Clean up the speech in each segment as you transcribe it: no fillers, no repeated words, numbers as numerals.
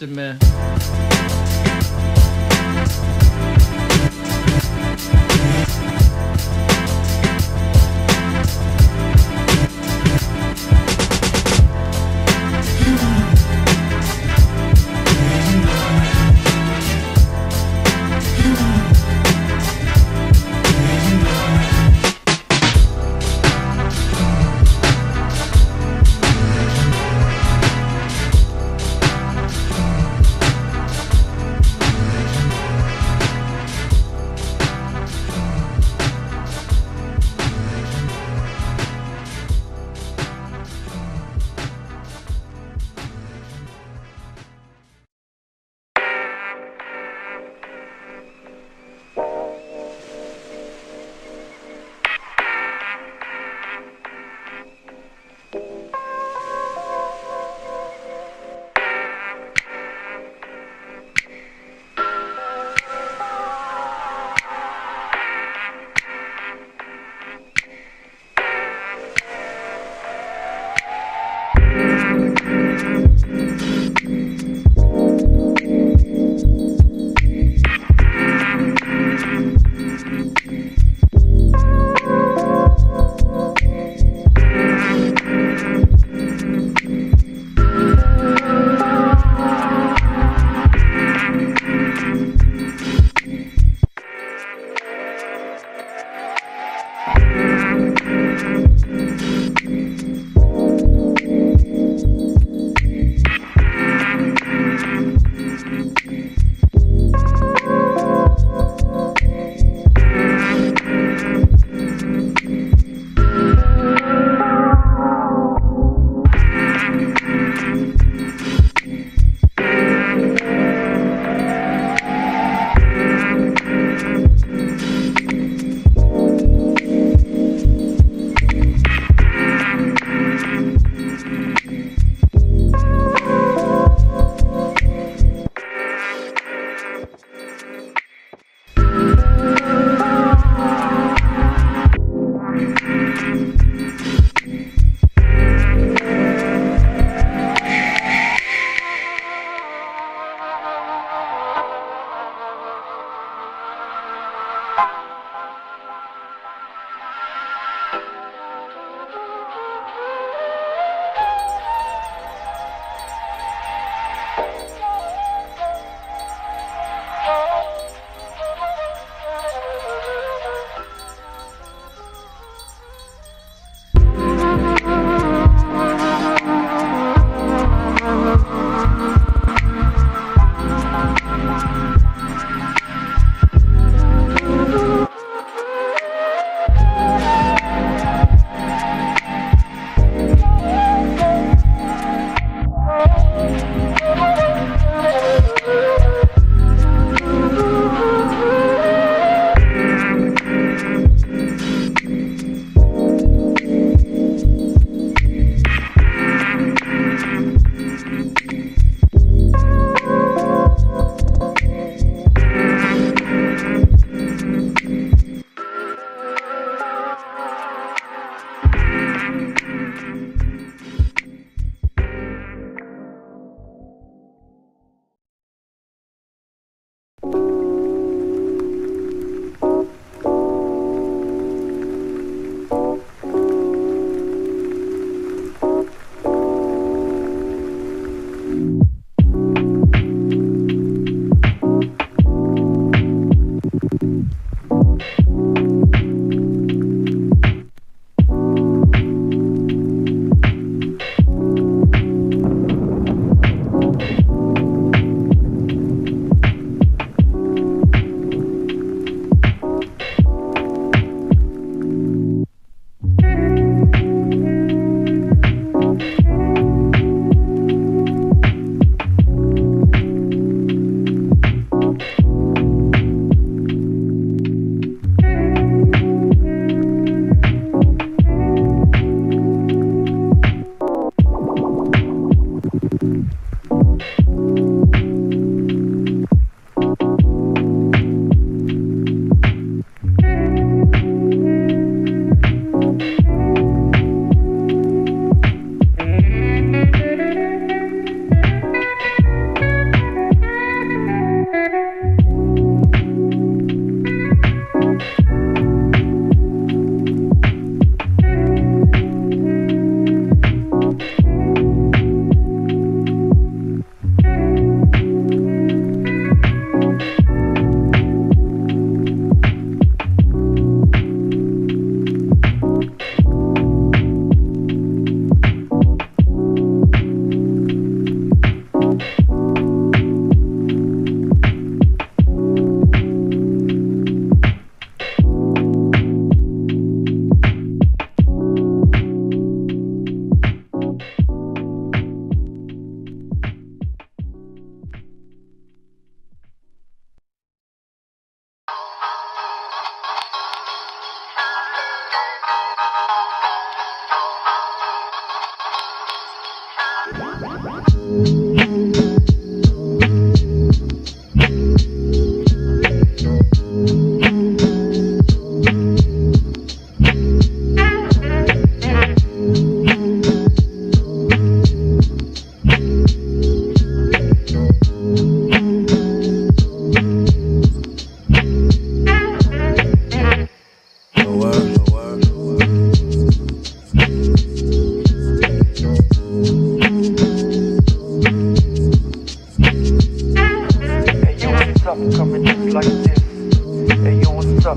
listen, man.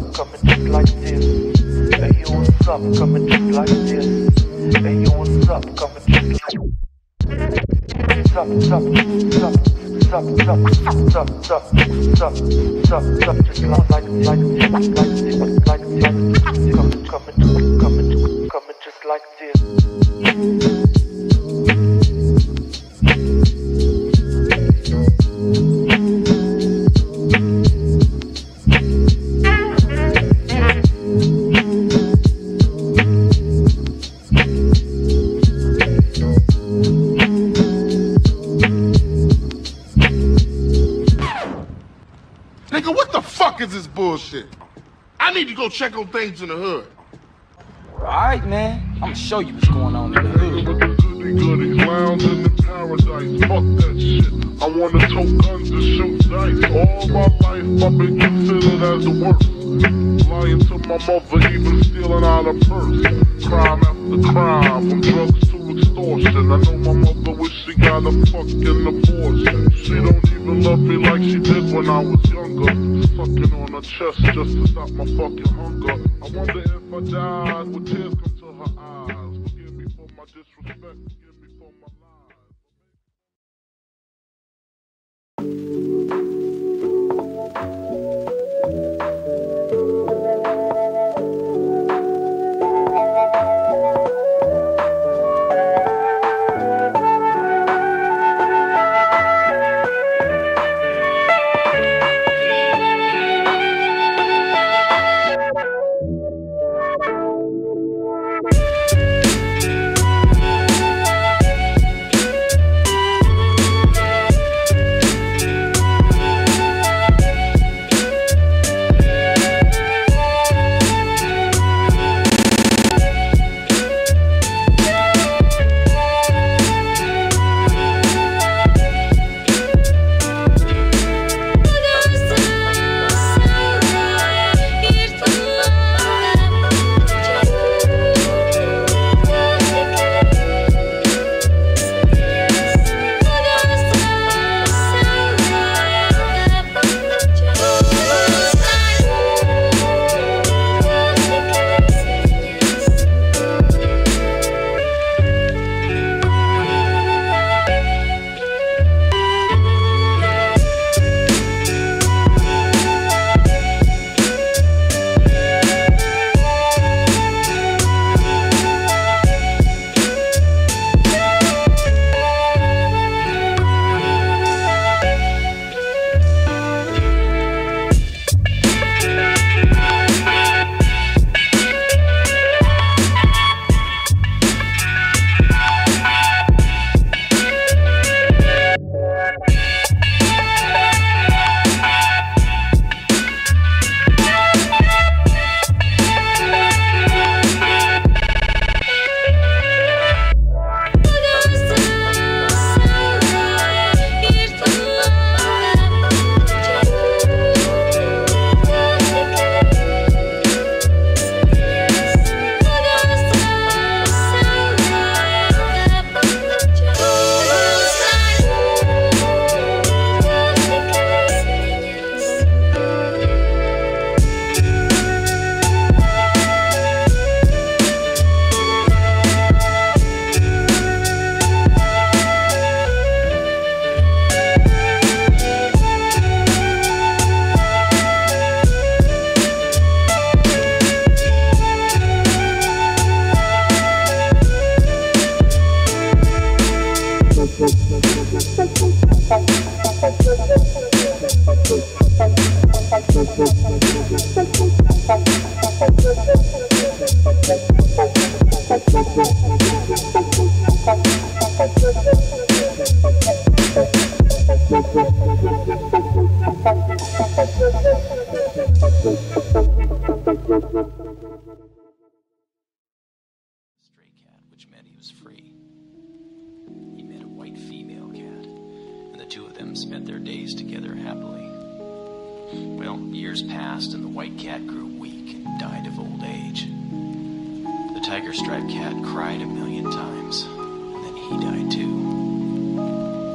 up, coming up like this. Hey, yo, what's up, coming up like this. Hey, yo, what's up, coming up like this. Sup, sup, sup, sup, sup, sup, sup, sup, sup, sup, coming just like this. Nigga, what the fuck is this bullshit? I need to go check on things in the hood. Alright, man. I'm gonna show you what's going on in the hood. Lounge in the paradise. Fuck that shit. I wanna tote guns and shoot dice. All my life, I've been considered as the worst. Lying to my mother, even stealing out of purse. Crime after crime, from drugs to extortion. I know my mother wish she got a fucking abortion. She don't even love me like she did when I was younger. Sucking on her chest just to stop my fucking hunger. I wonder if I died, would tears come to her eyes? Forgive me for my disrespect, forgive me for my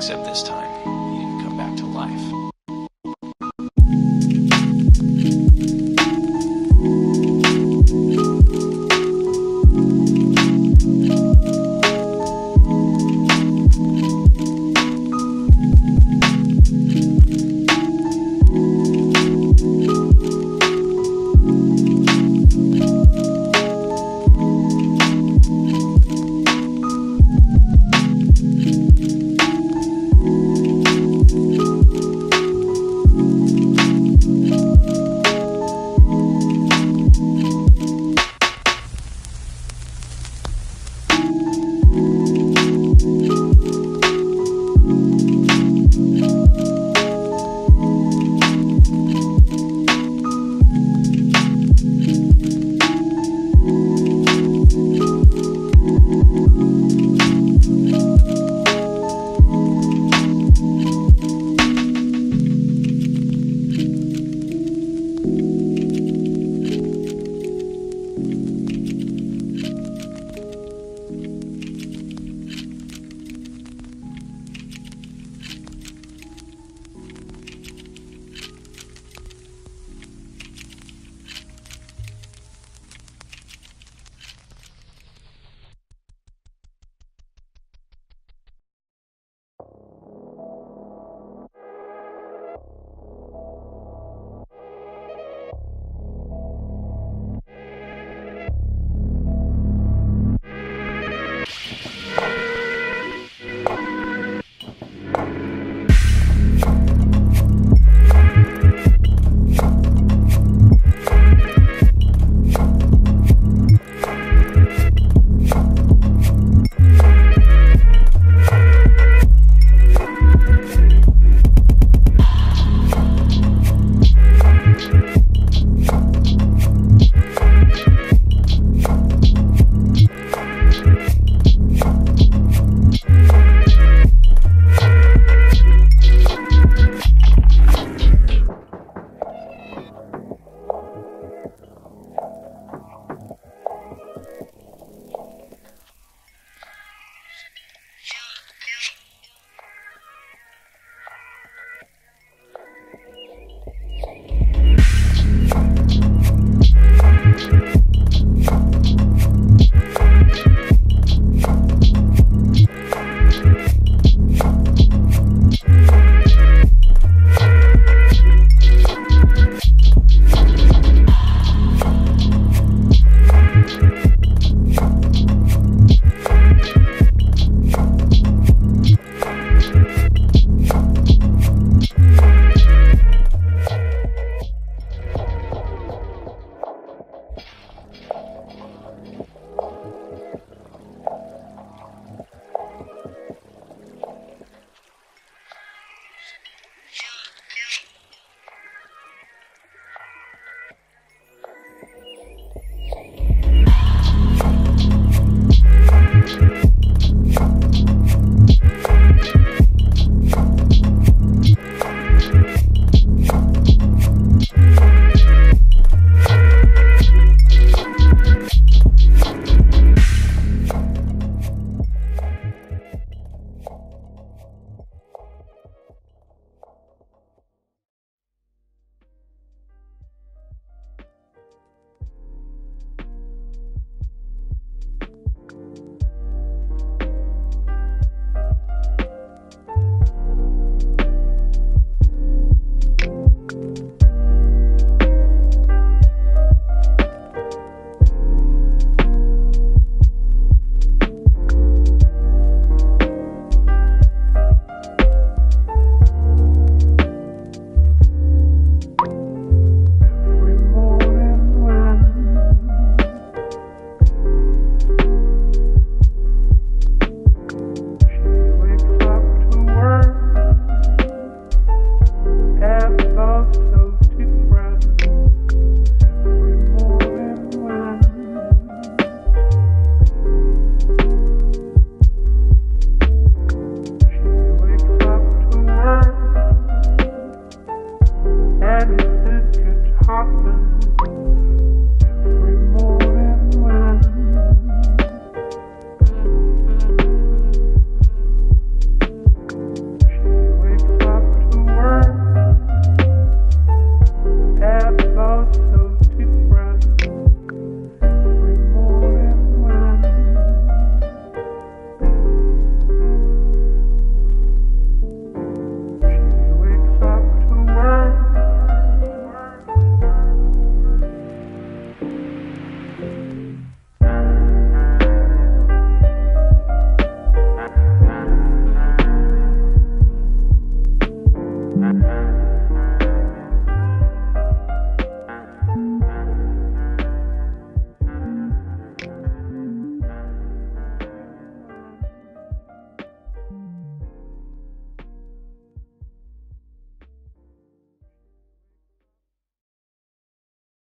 Except this time.